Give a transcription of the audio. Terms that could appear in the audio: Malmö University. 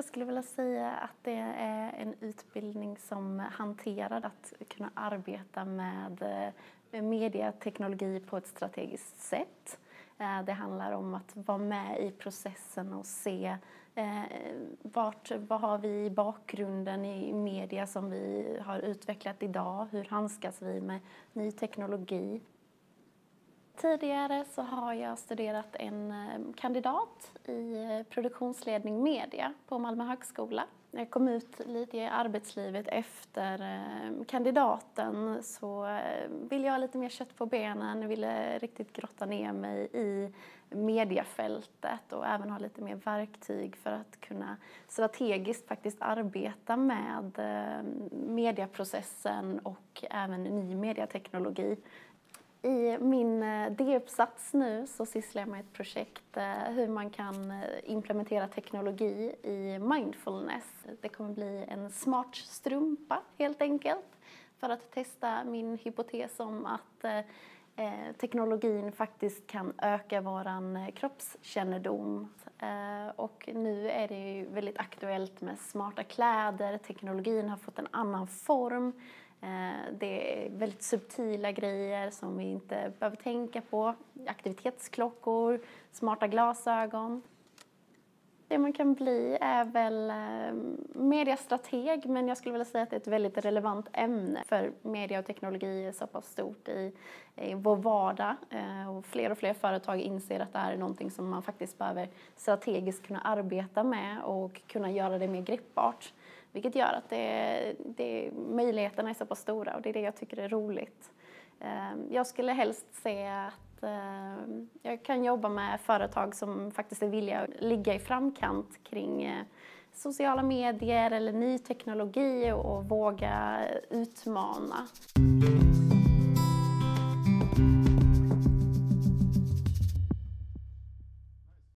Jag skulle vilja säga att det är en utbildning som hanterar att kunna arbeta med medieteknologi på ett strategiskt sätt. Det handlar om att vara med i processen och se vad har vi i bakgrunden i media som vi har utvecklat idag. Hur handskas vi med ny teknologi? Tidigare så har jag studerat en kandidat i produktionsledning media på Malmö högskola. När jag kom ut lite i arbetslivet efter kandidaten så ville jag ha lite mer kött på benen. Jag ville riktigt grotta ner mig i mediefältet och även ha lite mer verktyg för att kunna strategiskt faktiskt arbeta med medieprocessen och även ny medieteknologi. I min D-uppsats nu så sysslar jag med ett projekt hur man kan implementera teknologi i mindfulness. Det kommer bli en smart strumpa helt enkelt för att testa min hypotes om att teknologin faktiskt kan öka vår kroppskännedom. Och nu är det ju väldigt aktuellt med smarta kläder, teknologin har fått en annan form. Det är väldigt subtila grejer som vi inte behöver tänka på. Aktivitetsklockor, smarta glasögon. Det man kan bli är väl mediestrateg, men jag skulle vilja säga att det är ett väldigt relevant ämne. För media och teknologi är så pass stort i vår vardag. Och fler företag inser att det här är någonting som man faktiskt behöver strategiskt kunna arbeta med och kunna göra det mer greppbart. Vilket gör att möjligheterna är så pass stora och det är det jag tycker är roligt. Jag skulle helst se att jag kan jobba med företag som faktiskt är villiga att ligga i framkant kring sociala medier eller ny teknologi och våga utmana.